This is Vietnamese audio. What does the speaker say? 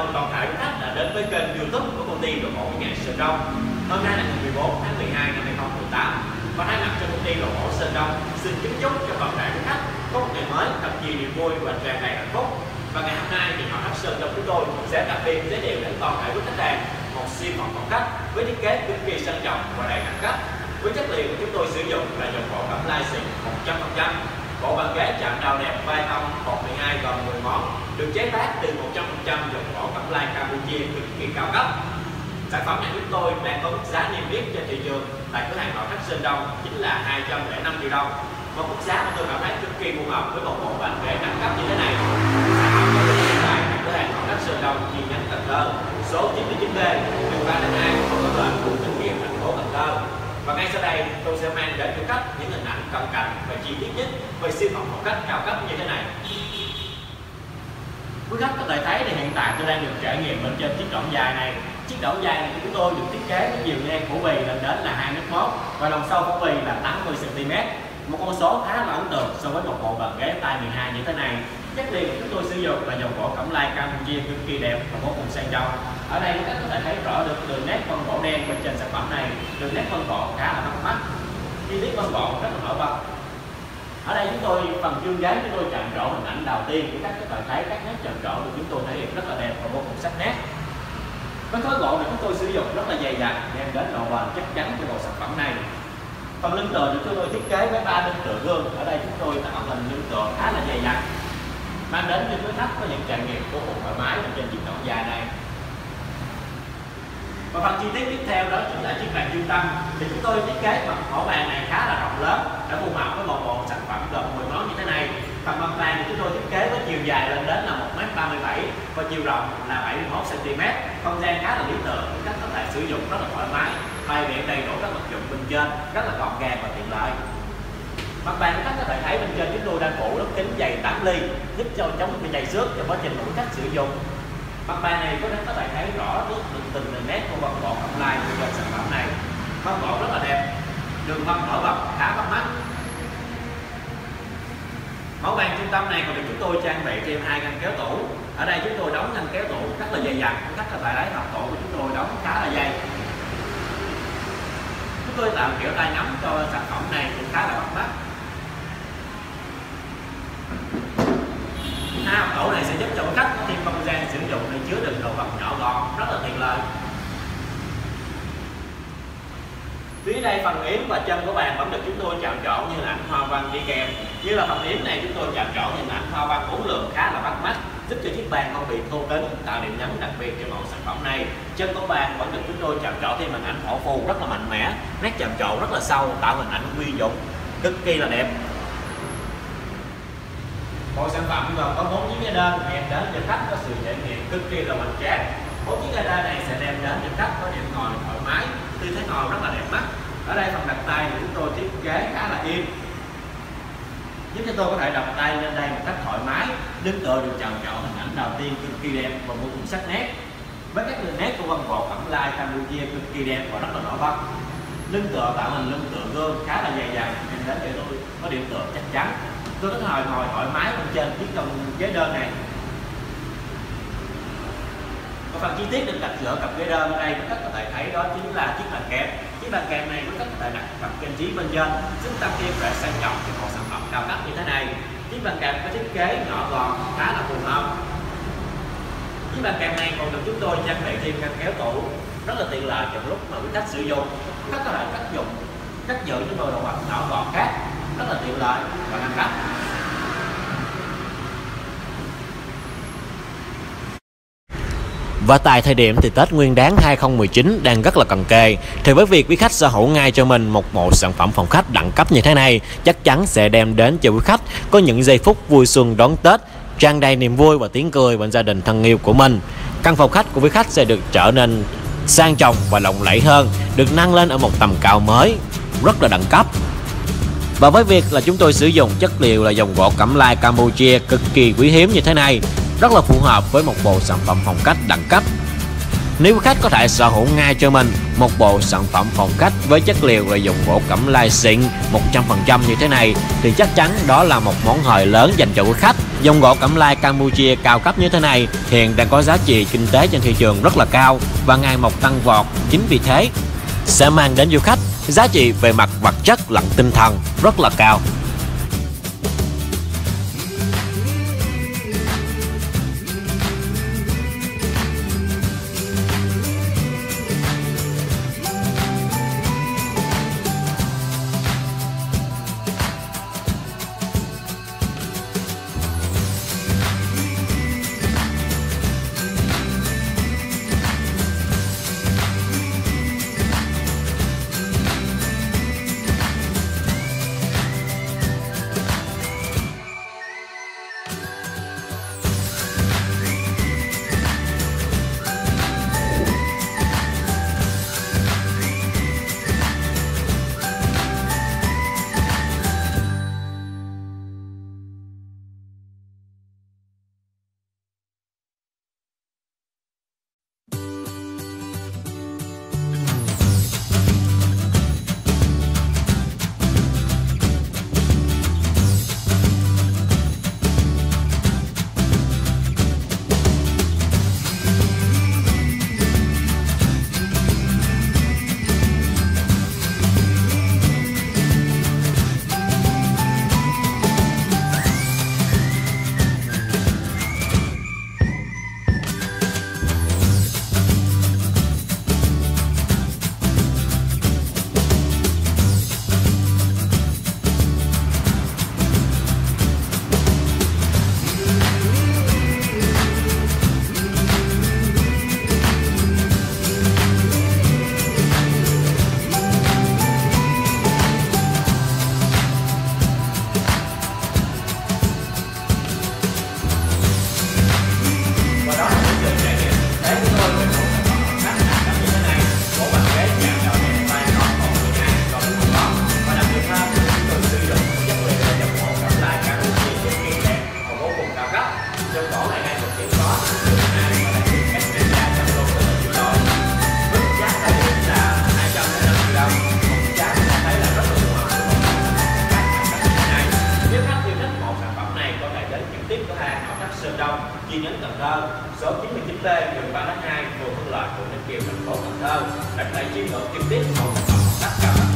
Toàn thể quý khách đã đến với kênh YouTube của công ty đồ gỗ nhà Sơn Đông. Hôm nay là ngày 14 tháng 12 năm 2018 và thay mặt cho công ty đồ gỗ Sơn Đông xin kính chúc cho toàn thể quý khách có một ngày mới thật nhiều niềm vui và tràn đầy hạnh phúc. Và ngày hôm nay thì họ khách Sơn Đông chúng tôi cũng sẽ đặc biệt giới thiệu đến toàn thể quý khách hàng một siêu phòng phòng khách với thiết kế cực kỳ sang trọng và đầy đẳng cấp. Với chất liệu của chúng tôi sử dụng là dòng gỗ cẩm lai xịn 100%. Bộ bàn ghế chạm đầu đẹp vai cong 112 gồm 10 món, được chế tác từ 100% dòng gỗ cẩm lai Campuchia cực kỳ cao cấp. Sản phẩm này chúng tôi đang có mức giá niêm yết trên thị trường tại cửa hàng nội thất Sơn Đông chính là 205 triệu đồng. Một mức giá mà tôi cảm thấy cực kỳ phù hợp với một bộ bàn ghế đẳng cấp như thế này. Sản phẩm có được hiện tại tại cửa hàng nội thất Sơn Đông chi nhánh Cần Thơ, số 99B, đường 302, Phố Tân Lợi, quận Ninh Kiều, thành phố Cần Thơ. Và ngay sau đây tôi sẽ mang đến cho khách những hình ảnh cận cảnh và chi tiết nhất về siêu phòng phòng khách cao cấp như thế này. Quý khách có thể thấy thì hiện tại tôi đang được trải nghiệm bên trên chiếc đỏng dài này. Chiếc đỏng dài này của chúng tôi được thiết kế với chiều ngang phủ bì lên đến là 2m1 và lòng sau phủ bì là 80cm. Một con số khá là ấn tượng so với một bộ bàn ghế tay 12 như thế này. Chất liệu chúng tôi sử dụng là dòng gỗ cẩm lai Campuchia cực kỳ đẹp và vô cùng sang trọng. Ở đây các bạn có thể thấy rõ được đường nét phân gỗ đen bên trên sản phẩm này, đường nét phân gỗ khá là bắt mắt, chi tiết phân gỗ rất là nổi bật. Ở đây chúng tôi phần chương giấy chúng tôi chạm trổ hình ảnh đầu tiên của các bạn thấy các nét chạm trổ được chúng tôi thể hiện rất là đẹp và vô cùng sắc nét. Với khối gỗ này chúng tôi sử dụng rất là dày dặn đem đến độ bền chắc chắn cho bộ sản phẩm này. Phần lưng tựa được chúng tôi thiết kế với 3 lưng tựa gương. Ở đây chúng tôi tạo hình lưng tựa khá là dày dặn, mang đến cho quý khách có những trải nghiệm vô cùng thoải mái trên chiếc đỏng dài này. Và phần chi tiết tiếp theo đó chính là chiếc bàn trung tâm. Thì chúng tôi thiết kế mặt hổ bàn này khá là rộng lớn để phù hợp với một bộ sản phẩm gồm 10 món như thế này. Phần mặt bàn thì chúng tôi thiết kế với chiều dài lên đến là 1m37 và chiều rộng là 71cm. Không gian khá là lý tưởng, các khách có thể sử dụng rất là thoải mái, bày biện đầy đủ các vật dụng bên trên rất là gọn gàng và tiện lợi. Mặt bàn các có thể thấy bên trên chúng tôi đang phủ lớp kính dày 8 ly giúp cho chống bị dày xước cho quá trình khách sử dụng. Mặt bàn này có thể thấy rõ được từng nét của vật gỗ cẩm lai trên sản phẩm này. Vật gỗ rất là đẹp, đường vân nổi bật khá bắt mắt. Mẫu bàn trung tâm này còn được chúng tôi trang bị thêm 2 ngăn kéo tủ. Ở đây chúng tôi đóng ngăn kéo tủ rất là dày dặn, các có thể thấy hộp tủ của chúng tôi đóng khá là dày. Chúng tôi tạo kiểu tay nắm cho sản phẩm này cũng khá là bắt mắt. Hộp tủ này sẽ giúp cho khách có thêm không gian sử dụng để chứa đựng đồ vật nhỏ gọn rất là tiện lợi. Phía đây phần yếm và chân của bàn vẫn được chúng tôi chạm trổ như là ảnh hoa văn đi kèm. Như là phần yếm này chúng tôi chạm trổ hình ảnh hoa văn uốn lượn khá là bắt mắt, giúp cho chiếc bàn không bị thô kệch, tạo điểm nhấn đặc biệt cho mẫu sản phẩm này. Chân của bàn vẫn được chúng tôi chạm trổ thêm hình ảnh hổ phù rất là mạnh mẽ, nét chạm trổ rất là sâu, tạo hình ảnh uy dũng cực kỳ là đẹp. Bộ sản phẩm gồm có 4 chiếc ghế đơn đem đến cho khách có sự trải nghiệm cực kỳ là hoành tráng. 4 chiếc ghế đơn này sẽ đem đến cho khách có điểm ngồi thoải mái, tư thế ngồi rất là đẹp mắt. Ở đây phần đặt tay thì chúng tôi thiết kế khá là êm, giúp cho tôi có thể đặt tay lên đây một cách thoải mái. Lưng tựa được chạm trổ hình ảnh đầu tiên cực kỳ đẹp và vô cùng sắc nét, với các đường nét của văn gỗ cẩm lai Campuchia cực kỳ đẹp và rất là nổi bật. Lưng tựa tạo hình lưng tựa gương khá là dày dặn nên đến để tôi có điểm tựa chắc chắn. Tôi có thể ngồi thoải mái bên trên chiếc ghế đơn này. Và phần chi tiết được đặt giữa cặp ghế đơn ở đây các có thể thấy đó chính là chiếc bàn kẹp. Chiếc bàn kẹp này các có thể đặt cặp trang trí bên trên, giúp tăng thêm vẻ sang trọng cho một sản phẩm cao cấp như thế này. Chiếc bàn kẹp có thiết kế nhỏ gọn khá là phù hợp. Chiếc bàn kẹp này còn được chúng tôi trang bị thêm ngăn kéo tủ rất là tiện lợi trong lúc mà quý khách sử dụng. Các có thể cất giữ những đồ vật nhỏ gọn khác rất là tiện lợi và đẳng cấp. Và tại thời điểm thì Tết Nguyên Đán 2019 đang rất là cận kề, thì với việc quý khách sở hữu ngay cho mình một bộ sản phẩm phòng khách đẳng cấp như thế này, chắc chắn sẽ đem đến cho quý khách có những giây phút vui xuân đón Tết, tràn đầy niềm vui và tiếng cười bên gia đình thân yêu của mình. Căn phòng khách của quý khách sẽ được trở nên sang trọng và lộng lẫy hơn, được nâng lên ở một tầm cao mới rất là đẳng cấp. Và với việc là chúng tôi sử dụng chất liệu là dòng gỗ cẩm lai Campuchia cực kỳ quý hiếm như thế này, rất là phù hợp với một bộ sản phẩm phòng khách đẳng cấp. Nếu quý khách có thể sở hữu ngay cho mình một bộ sản phẩm phòng khách với chất liệu là dòng gỗ cẩm lai xịn 100% như thế này, thì chắc chắn đó là một món hời lớn dành cho quý khách Dòng gỗ cẩm lai Campuchia cao cấp như thế này hiện đang có giá trị kinh tế trên thị trường rất là cao và ngày một tăng vọt, chính vì thế sẽ mang đến du khách giá trị về mặt vật chất lẫn tinh thần rất là cao. Sơn Đông, chi nhánh Cần Thơ, số 99B, đường 3/2, phường Hưng Lợi, quận Ninh Kiều, thành phố Cần Thơ. Đặt tại chi nhánh trực tiếp phòng tác